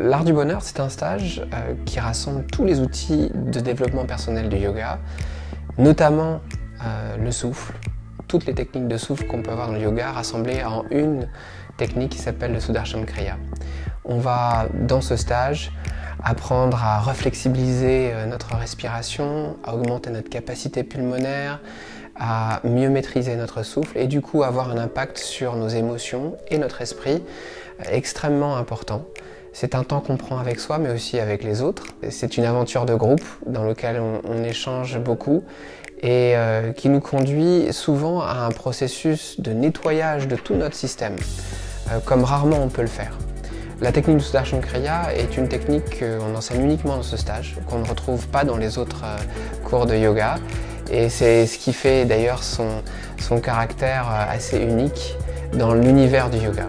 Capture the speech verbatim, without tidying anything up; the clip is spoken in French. L'art du bonheur, c'est un stage euh, qui rassemble tous les outils de développement personnel du yoga, notamment euh, le souffle, toutes les techniques de souffle qu'on peut avoir dans le yoga rassemblées en une technique qui s'appelle le Sudarshan Kriya. On va, dans ce stage, apprendre à reflexibiliser notre respiration, à augmenter notre capacité pulmonaire, à mieux maîtriser notre souffle et du coup avoir un impact sur nos émotions et notre esprit extrêmement important. C'est un temps qu'on prend avec soi mais aussi avec les autres. C'est une aventure de groupe dans laquelle on, on échange beaucoup et euh, qui nous conduit souvent à un processus de nettoyage de tout notre système, euh, comme rarement on peut le faire. La technique du Sudarshan Kriya est une technique qu'on enseigne uniquement dans ce stage, qu'on ne retrouve pas dans les autres cours de yoga. Et c'est ce qui fait d'ailleurs son, son caractère assez unique dans l'univers du yoga.